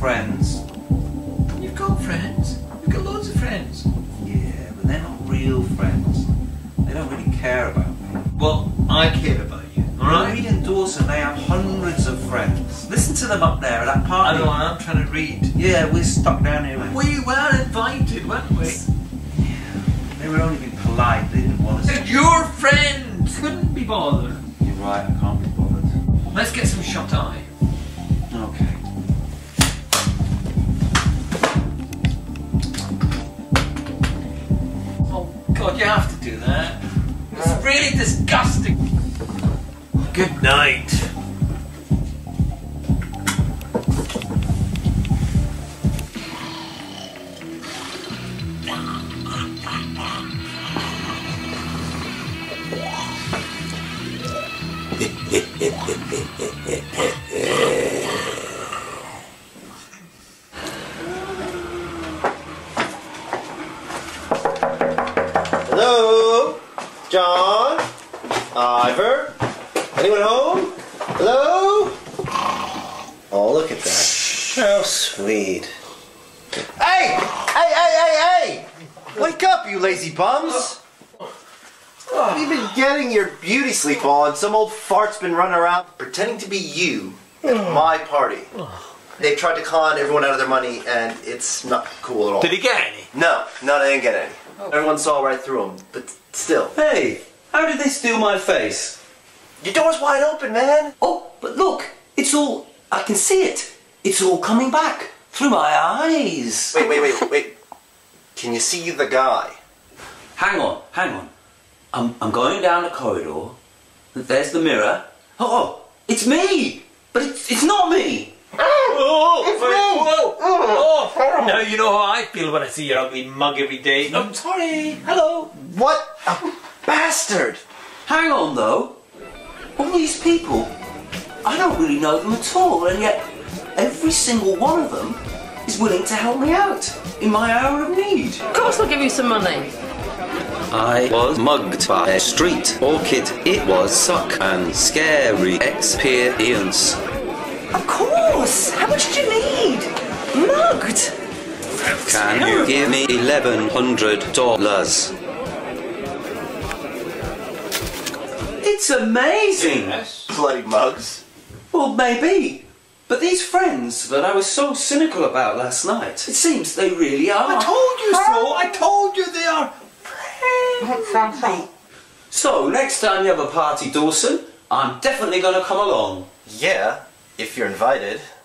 friends. You've got friends. You've got loads of friends. Yeah, but they're not real friends. They don't really care about me. Well, I care about you, alright? Reed and Dawson, they have hundreds of friends. Listen to them up there at that party. I know, I'm trying to read. Yeah, we're stuck down here. We were invited, weren't we? Yeah, they were only being polite. They didn't want us. They're your friends! Couldn't be bothered. You're right, I can't be bothered. Let's get some shut eye. Okay. Oh God, you have to do that. It's really disgusting. Good night. Hello? John? Ivor? Anyone home? Hello? Oh, look at that. How sweet. Hey! Hey, hey, hey, hey! Wake up, you lazy bums! You've been getting your beauty sleep on. Some old fart's been running around pretending to be you at my party. They've tried to con everyone out of their money and it's not cool at all. Did he get any? No, they didn't get any. Oh. Everyone saw right through him, but still. Hey, how did they steal my face? Your door's wide open, man. Oh, but look, it's all, I can see it. It's all coming back through my eyes. Wait. Can you see the guy? Hang on. I'm going down the corridor. There's the mirror. Oh, it's me! But it's not me! Oh, it's me! Whoa. Oh, now you know how I feel when I see your ugly mug every day. I'm sorry. Hello. What a bastard! Hang on, though. All these people, I don't really know them at all, and yet every single one of them is willing to help me out in my hour of need. Of course, I'll give you some money. I was mugged by a street orchid. It was suck and scary experience. Of course! How much did you need? Mugged! Can you give me $1,100? It's amazing! Yes. Bloody mugs. Well, maybe. But these friends that I was so cynical about last night, it seems they really are. I told you so! I told you they are friends! So, next time you have a party, Dawson, I'm definitely going to come along. Yeah. If you're invited.